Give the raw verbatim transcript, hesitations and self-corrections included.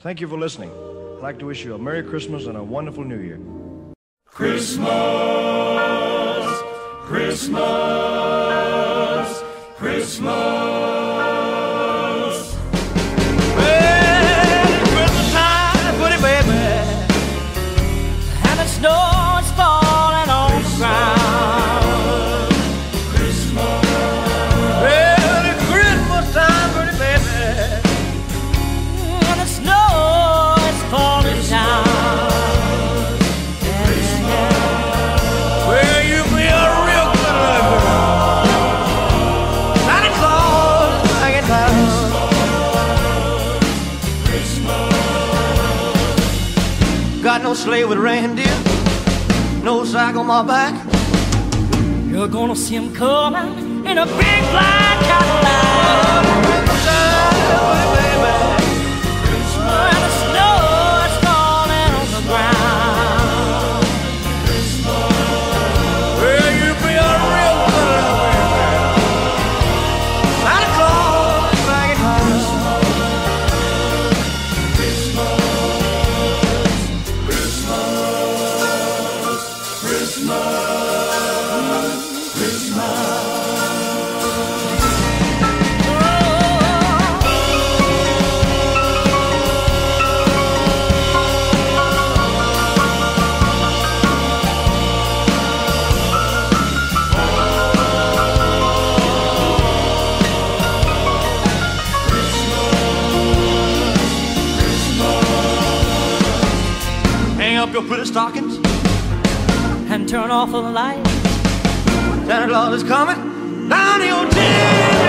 Thank you for listening. I'd like to wish you a Merry Christmas and a wonderful New Year. Christmas, Christmas, Christmas. Got no sleigh with reindeer, no sack on my back. You're gonna see him coming in a big black Cadillac. When the snow is falling on the ground, well, you'll be a real good girl. Santa Claus is back at home. Christmas. Christmas, Christmas. Hang up your pretty stockings and turn off the light. Santa Claus is coming down the old tin.